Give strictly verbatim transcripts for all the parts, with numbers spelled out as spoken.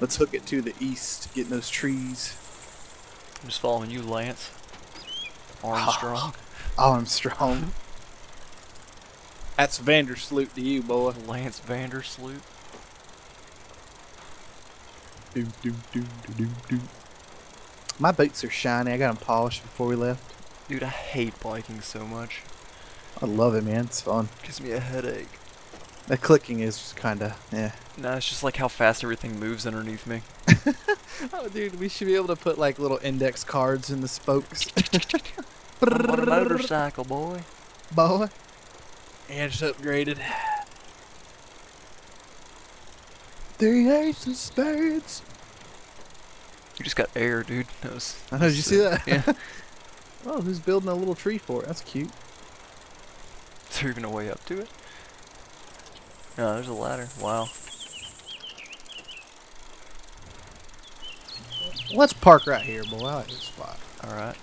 Let's hook it to the east, get in those trees. I'm just following you, Lance. Armstrong. Armstrong. That's Vandersloot to you, boy. Lance Vandersloot. Do, do, do, do, do, do. My boots are shiny. I got them polished before we left. Dude, I hate biking so much. I love it, man. It's fun. Gives me a headache. The clicking is just kind of, yeah. No, nah, it's just like how fast everything moves underneath me. Oh, dude, we should be able to put like little index cards in the spokes. I'm on a motorcycle, boy. Boy. Yeah, just upgraded. Three Ace of Spades. You just got air, dude. That was, I know, did you see that? Yeah. Oh, who's building a little tree for it? That's cute. Is there even a way up to it? No, there's a ladder. Wow. Let's park right here, boy. I like this spot. Alright.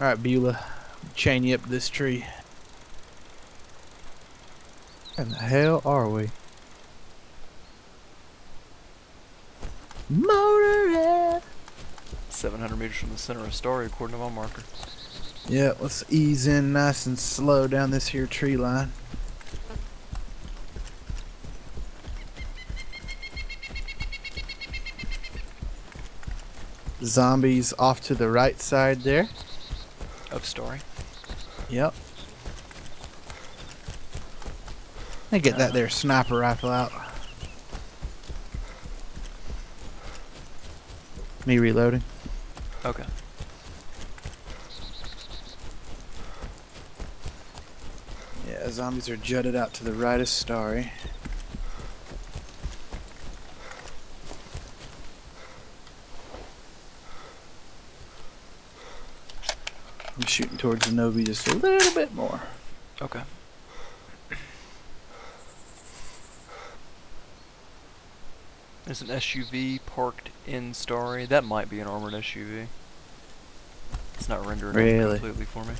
Alright, Beulah. Chain you up to this tree. Where in the hell are we? Motorhead! seven hundred meters from the center of Stary, according to my marker. Yeah, let's ease in nice and slow down this here tree line. Zombies off to the right side there. Of Stary. Yep. Let me get uh, that there sniper rifle out. Me reloading. Okay. Yeah, zombies are jutted out to the right of Stary. I'm shooting towards Zenobi just a little bit more. Okay. There's an S U V parked in Stary. That might be an armored S U V. It's not rendering really completely for me.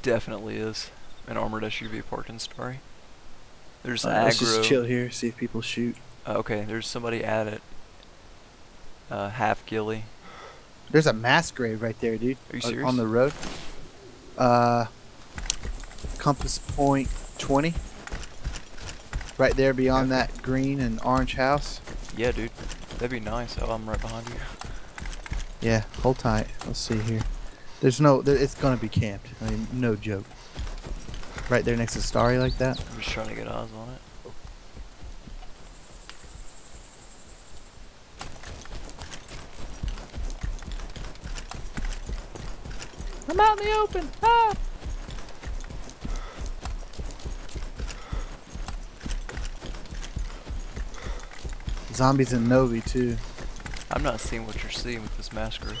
Definitely is an armored S U V parked in Stary. There's uh, aggro. Let's just chill here, see if people shoot. Uh, okay, there's somebody at it. Uh, half ghillie. There's a mass grave right there, dude. Are you serious? On the road. Uh, compass point twenty. Right there beyond yeah. that green and orange house. Yeah, dude. That'd be nice. Oh, I'm right behind you. Yeah, hold tight. Let's see here. There's no... There, it's gonna be camped. I mean, no joke. Right there next to Stary like that. I'm just trying to get eyes on it. I'm out in the open! Ah! Zombies in Novi, too. I'm not seeing what you're seeing with this masquerade.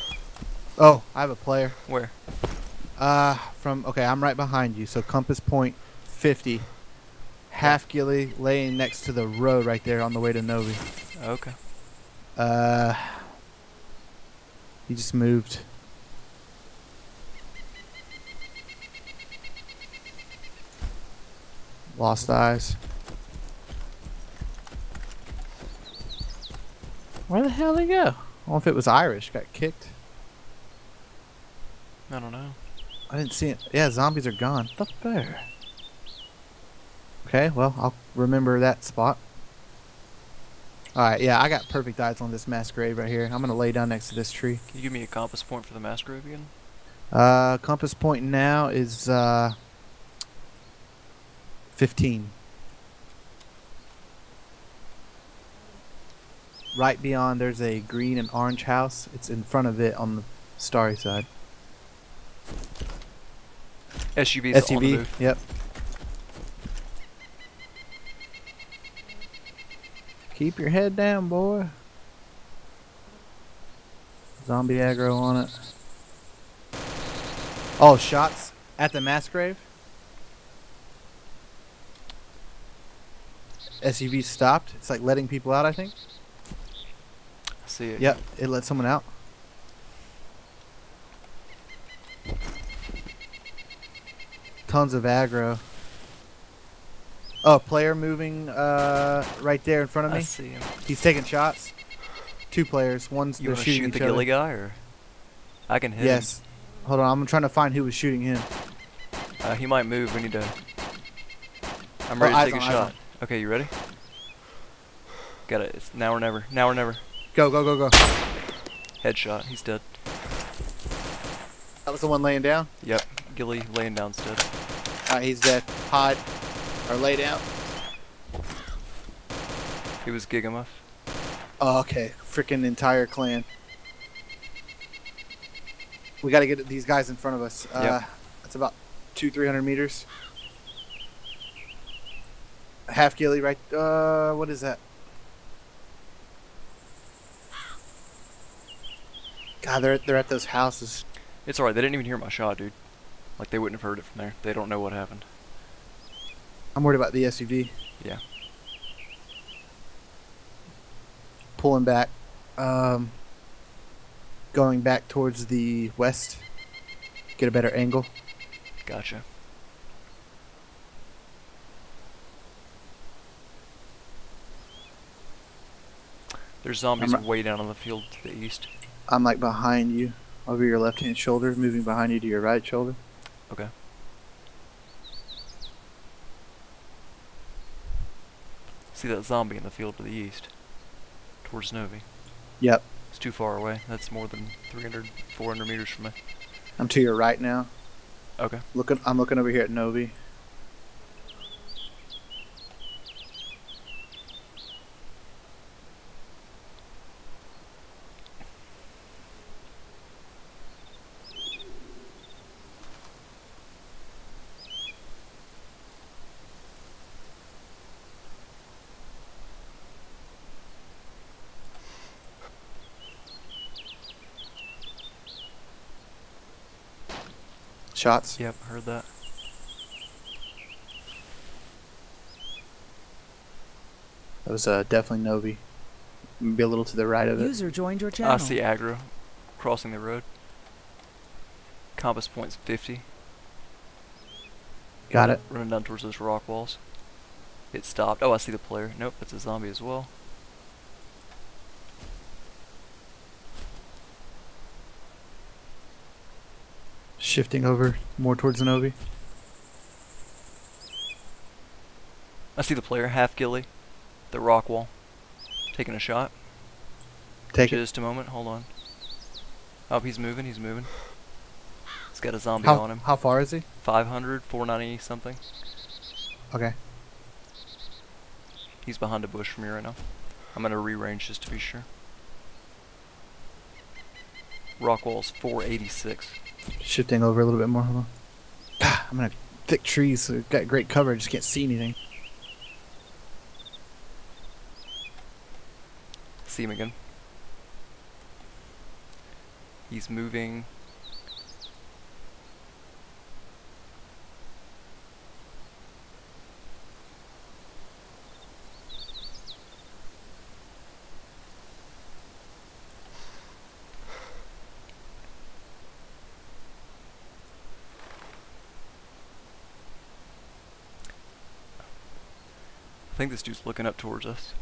Oh, I have a player. Where? Uh, from... Okay, I'm right behind you. So compass point fifty. Half ghillie laying next to the road right there on the way to Novi. Okay. Uh... He just moved... Lost eyes. Where the hell did he go? I don't know if it was Irish. Got kicked. I don't know. I didn't see it. Yeah, zombies are gone. Up there. Okay, well, I'll remember that spot. Alright, yeah, I got perfect eyes on this mass grave right here. I'm going to lay down next to this tree. Can you give me a compass point for the mass grave again? Uh, compass point now is... uh. fifteen. Right beyond there's a green and orange house. It's in front of it on the Stary side. S U V's S U V, on the move. Yep. Keep your head down, boy. Zombie aggro on it. Oh, shots at the mass grave? S U V stopped. It's like letting people out, I think. I see it. Yep, it let someone out. Tons of aggro. Oh, player moving uh, right there in front of me. I see him. He's taking shots. Two players. One's you they're shooting shoot the each gilly other. guy, or I can hit. Yes. Him. Hold on, I'm trying to find who was shooting him. Uh, he might move. We need to. I'm ready oh, to take on, a shot. Okay, you ready? Got it. It's now or never. Now or never. Go, go, go, go. Headshot. He's dead. That was the one laying down? Yep. Gilly laying down still. Alright, he's dead. Hide. Or lay down. He was Gigamuff. Oh, okay. Freaking entire clan. We gotta get these guys in front of us. Yep. Uh, that's about two, three hundred meters. Half Gilly right... Uh, what is that? God, they're, they're at those houses. It's alright, they didn't even hear my shot, dude. Like, they wouldn't have heard it from there. They don't know what happened. I'm worried about the S U V. Yeah. Pulling back. Um, going back towards the west. Get a better angle. Gotcha. There's zombies I'm, way down on the field to the east. I'm like behind you. Over your left hand shoulder, moving behind you to your right shoulder. Okay. See that zombie in the field to the east? Towards Novi. Yep. It's too far away. That's more than three hundred, four hundred meters from me. I'm to your right now. Okay. Looking, I'm looking over here at Novi. Shots. Yep, heard that. That was uh, definitely Novi. Maybe a little to the right of it. User joined your channel. I see aggro crossing the road. Compass point's fifty. Got it. Running down towards those rock walls. It stopped. Oh, I see the player. Nope, it's a zombie as well. Shifting over more towards Zenobi. I see the player, half Gilly, the rock wall, taking a shot. Take just it. a moment. Hold on. Oh, he's moving. He's moving. He's got a zombie how, on him. How far is he? five hundred, four ninety something. Okay. He's behind a bush from me right now. I'm gonna rearrange just to be sure. Rock wall's four eighty-six. Shifting over a little bit more. Hold on. Ah, I'm gonna have thick trees. So I've got great cover. I just can't see anything. See him again. He's moving. I think this dude's looking up towards us.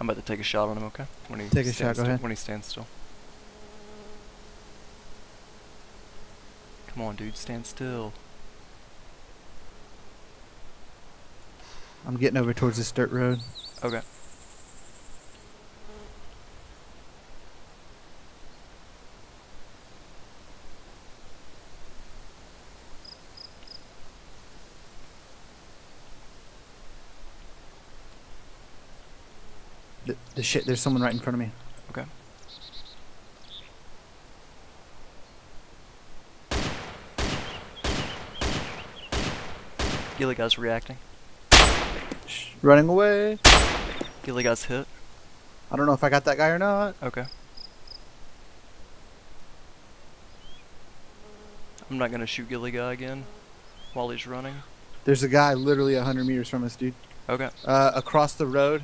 I'm about to take a shot on him, okay? When he take a shot, go ahead. When he stands still. Come on, dude, stand still. I'm getting over towards this dirt road. Okay. The shit, there's someone right in front of me. Okay. Gilly guy's reacting. Running away. Gilly guy's hit. I don't know if I got that guy or not. Okay. I'm not gonna shoot Gilly guy again while he's running. There's a guy literally one hundred meters from us, dude. Okay. Uh, across the road.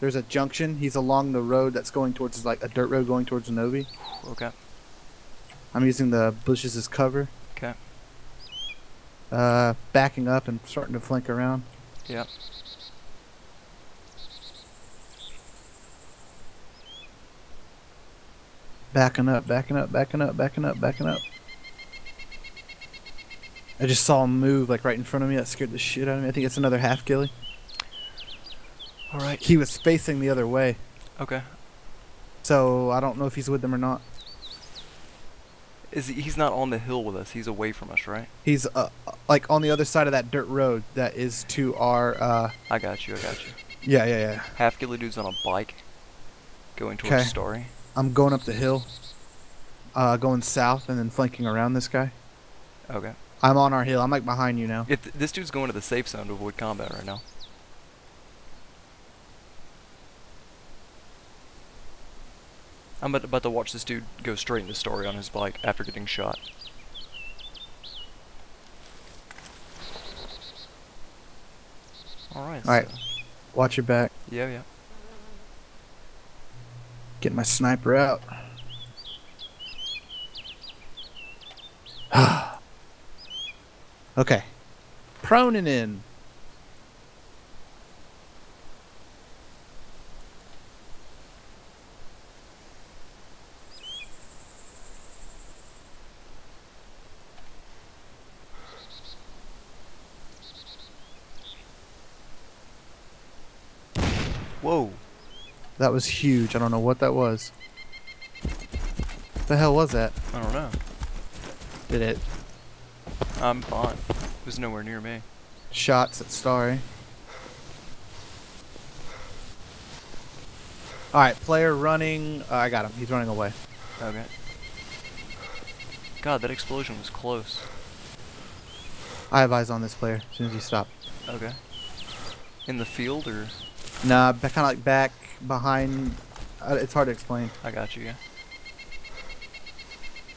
There's a junction. He's along the road that's going towards, like, a dirt road going towards Novi. Okay. I'm using the bushes as cover. Okay. uh, backing up and starting to flank around. Yep. Backing up, backing up, backing up, backing up, backing up. I just saw him move like right in front of me. That scared the shit out of me. I think it's another half ghillie. All right. He was facing the other way. Okay. So I don't know if he's with them or not. Is he, he's not on the hill with us. He's away from us, right? He's uh, like on the other side of that dirt road that is to our. Uh, I got you. I got you. Yeah, yeah, yeah. Half ghillie dude's on a bike, going towards okay. Stary. I'm going up the hill, uh, going south, and then flanking around this guy. Okay. I'm on our hill. I'm like behind you now. If th this dude's going to the safe zone to avoid combat right now. I'm about to watch this dude go straight into Story on his bike after getting shot. Alright. Alright. So. Watch your back. Yeah, yeah. Get my sniper out. Okay. Proning in. Whoa. That was huge. I don't know what that was. What the hell was that? I don't know. Did it? I'm fine. It was nowhere near me. Shots at Starry. Alright, player running. Uh, I got him. He's running away. Okay. God, that explosion was close. I have eyes on this player as soon as you stop. Okay. In the field or? Nah, kind of like back, behind, uh, it's hard to explain. I got you, yeah.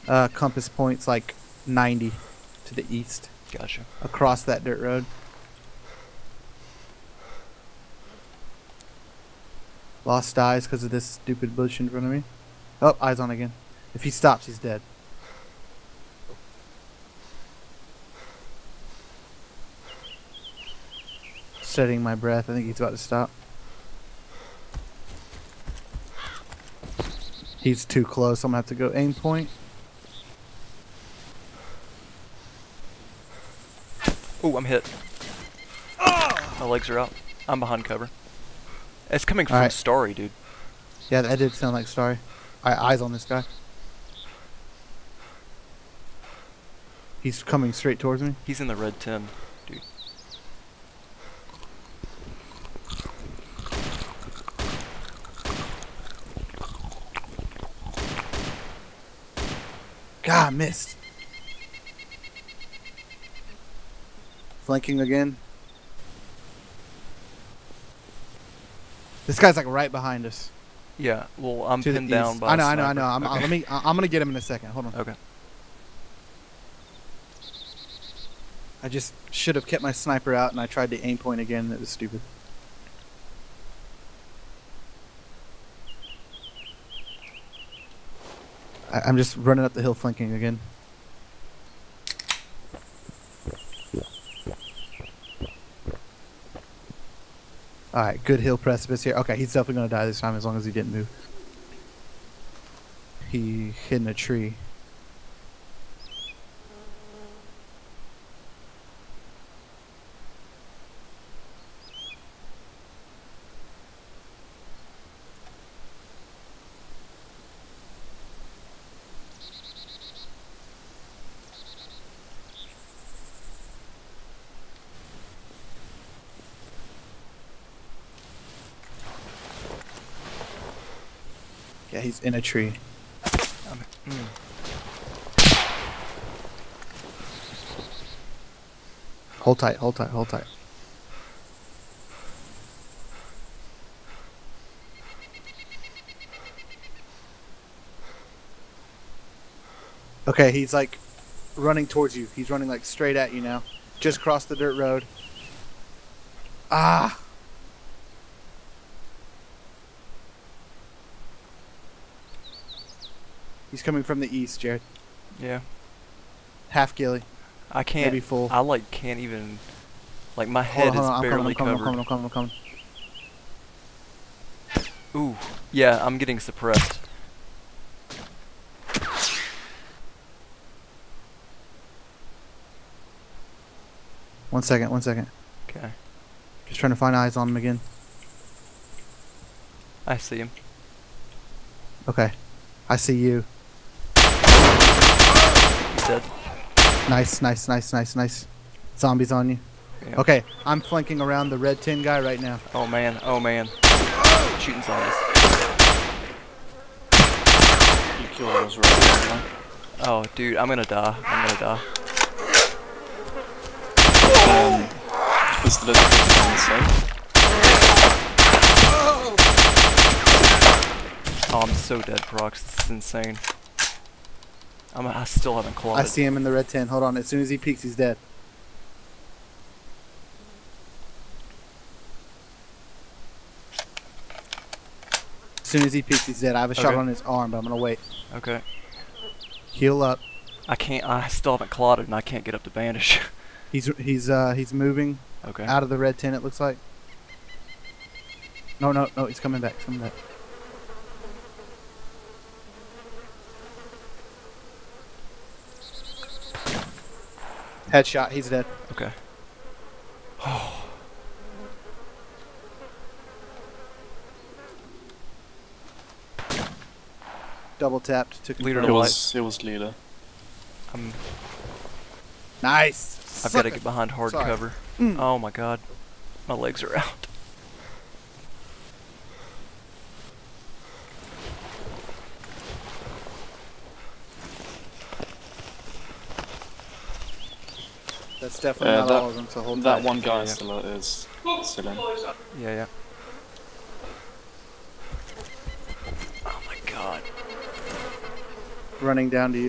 Uh, compass point's like ninety to the east. Gotcha. Across that dirt road. Lost eyes because of this stupid bush in front of me. Oh, eyes on again. If he stops, he's dead. Setting my breath. I think he's about to stop. He's too close. I'm going to have to go aim point. Oh, I'm hit. Ah! My legs are out. I'm behind cover. It's coming from right. Starry, dude. Yeah, that did sound like Starry. I eyes on this guy. He's coming straight towards me. He's in the red tin, dude. God, missed. Flanking again. This guy's like right behind us. Yeah. Well, I'm pinned down by. I know. I know. I know. I'm. Okay. I, let me. I'm gonna get him in a second. Hold on. Okay. I just should have kept my sniper out, and I tried to aim point again. That was stupid. I, I'm just running up the hill, flanking again. Alright, good hill precipice here. Okay, he's definitely going to die this time as long as he didn't move. He hid in a tree. Yeah, he's in a tree. Um, mm. Hold tight, hold tight, hold tight. Okay, he's like running towards you. He's running like straight at you now. Just crossed the dirt road. Ah! He's coming from the east, Jared. Yeah. Half ghillie. I can't. Maybe full. I like can't even. Like my head hold on, hold on. is barely I'm coming, covered. I'm coming, I'm coming, I'm coming. Ooh, yeah, I'm getting suppressed. One second, one second. Okay. Just trying to find eyes on him again. I see him. Okay. I see you. He's dead. Nice, nice, nice, nice, nice. Zombies on you. Yeah. Okay, I'm flanking around the red tin guy right now. Oh man, oh man. Shooting zombies. You killed those right now. Oh dude, I'm gonna die. I'm gonna die. Um, just a little bit on the side. Oh, I'm so dead, Parox. This is insane. I'm, I still haven't clawed. I see him in the red tin. Hold on, as soon as he peeks, he's dead. As soon as he peeks, he's dead. I have a okay. shot on his arm, but I'm going to wait. Okay. Heal up. I can't. I still haven't clotted, and I can't get up to bandage. he's he's uh he's moving. Okay. Out of the red tent, it looks like. No, no, no. He's coming back. He's coming back. Headshot. He's dead. Okay. Oh. Double tapped. Took leader to light. It was leader. Um, nice. I've Suck. got to get behind hard Sorry. cover. Mm. Oh my god, my legs are out. That's definitely yeah, not that, all of them to hold. That tight. one guy yeah, still yeah. is still in. Yeah, yeah. Oh my god. Running down to you.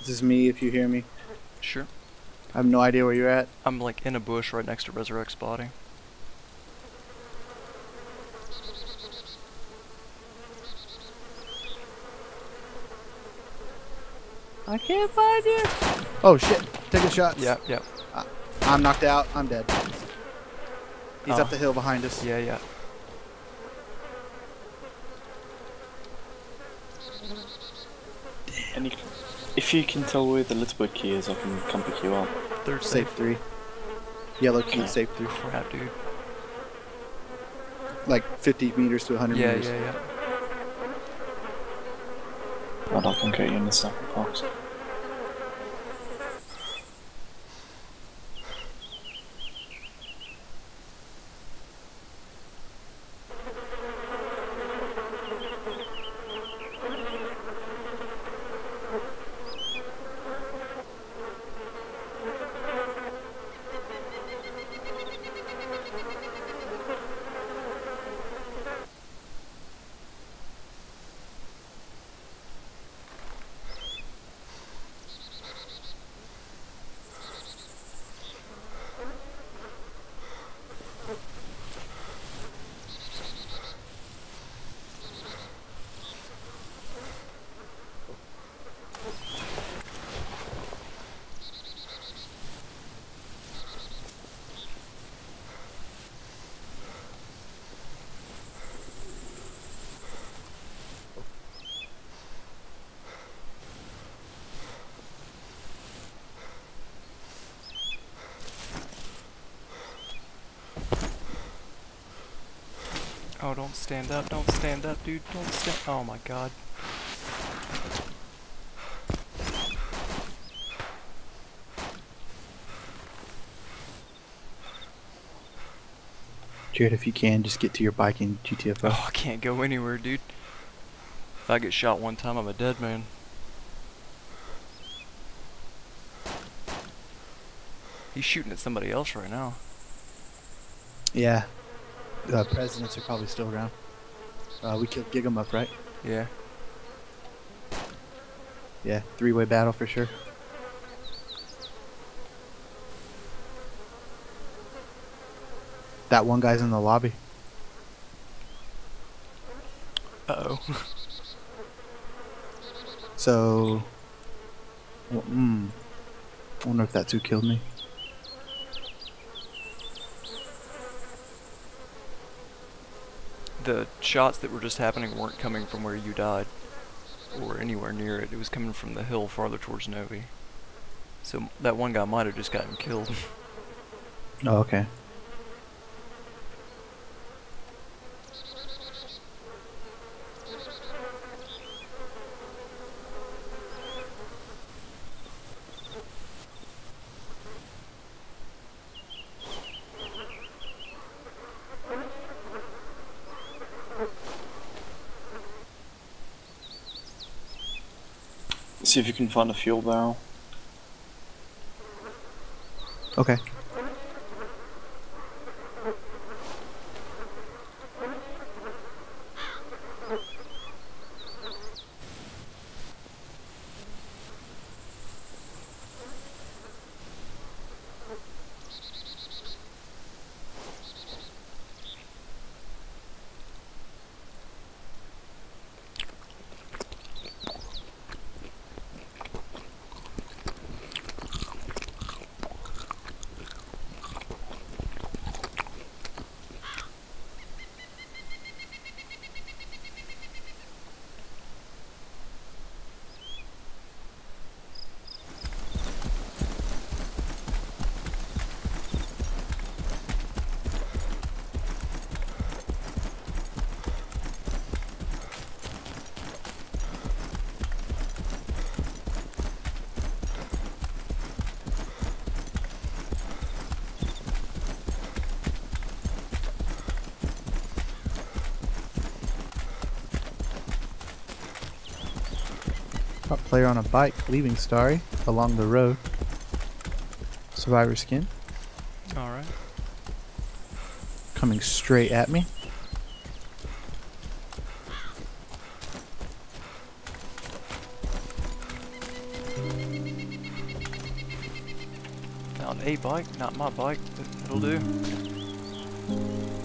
This is me if you hear me. Sure. I have no idea where you're at. I'm like in a bush right next to Resurrect's body. I can't find you! Oh shit, taking shots. Yeah, yeah. I, I'm knocked out, I'm dead. He's uh, up the hill behind us. Yeah, yeah. Damn. And you can, if you can tell where the Littlebird key is, I can come pick you up. Third safe three. Yellow key, safe three. Crap, dude. Like fifty meters to a hundred yeah, meters. Yeah, yeah, yeah. I don't think I in the second box. Oh, don't stand up, don't stand up, dude, don't stand- Oh my god. Jared, if you can, just get to your bike and G T F O. Oh, I can't go anywhere, dude. If I get shot one time, I'm a dead man. He's shooting at somebody else right now. Yeah. The uh, presidents are probably still around. Uh, we killed Gigamuff, right? Yeah. Yeah, three-way battle for sure. That one guy's in the lobby. Uh-oh. So... Well, mm, I wonder if that's who killed me. The shots that were just happening weren't coming from where you died, or anywhere near it. It was coming from the hill farther towards Novi. So that one guy might have just gotten killed. Oh, okay. See if you can find a fuel barrel. Okay. Top player on a bike leaving Stary along the road. Survivor skin. Alright. Coming straight at me. Found a bike, not my bike. That'll do.